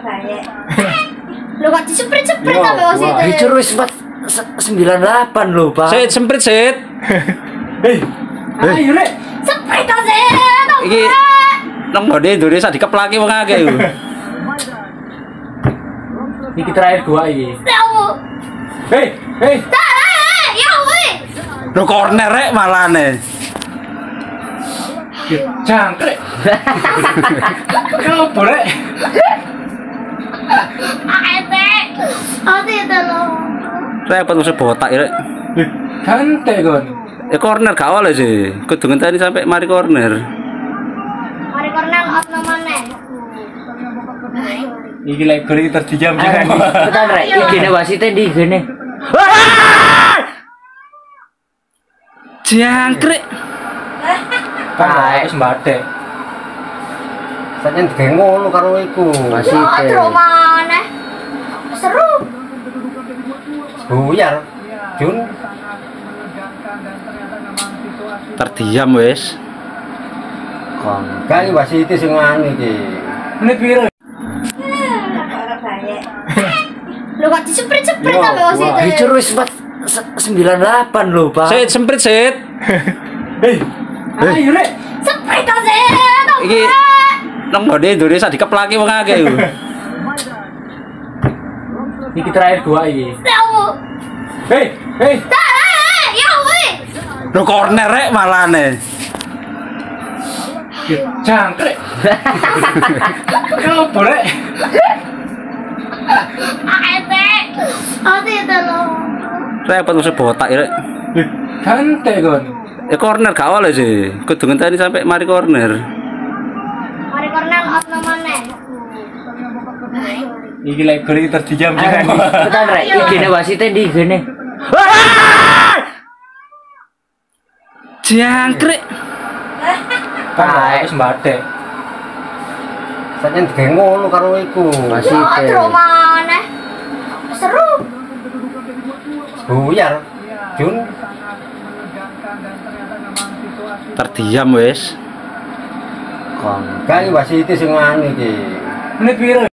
banyak. Lu kok disemprit-semprit sampai waktu itu. Diceruis 98 lho, Pak. Set semprit set. Ayo rek. Semprit ta set. Iki nang gone Indonesia dikeplaki wong akeh lho. Iki terakhir gua iki. Hei. Ya weh. Lu corner rek malane. Jangkrik. Kalau boleh. Atek. Ati telo. Saya penuh sebotak ya. Ganti kon. Ya corner gak oleh sih. Kudu ngenteni sampai mari corner. Mari corner ono meneh. Iki lek gol iki terdiam kan. Tenan rek. Igene wasite ndi igene. Jangkrik. Kae wis mbathek. Sajen dege ngono karo iku. Masih maneh. Seru. Buyar. Jun. Terdiam wis. Kon kali wasi itu sing ngene iki. Menit piro? Ora banyak. Lho kok disemprit-semprit sampe wasi itu. Diceru wis 98 lho, Pak. Set semprit set. Ayo rek. Semprit ta set. Iki nang gone Indonesia dikeplaki wong akeh lho. Iki terakhir gua iki. Hei. Ya weh. Lu corner rek malane. Jangkrik. Kalau boleh. Atek. Ati telo. Saya penuh sebotak ya rek. Ganti kon. Ya corner gak oleh sih. Kudu ngenteni sampai mari corner. Mari corner ono meneh. Iki lek gol iki terdiam kan. Tenan rek, igene wasite ndi igene. Jangkrik. Kae wis mbathek. Sajen dege ngono karo iku wasite. Maneh. Seru. Buyar. Jun. Terdiam wis. Kon kali wasit sing ngene iki. Menit piro?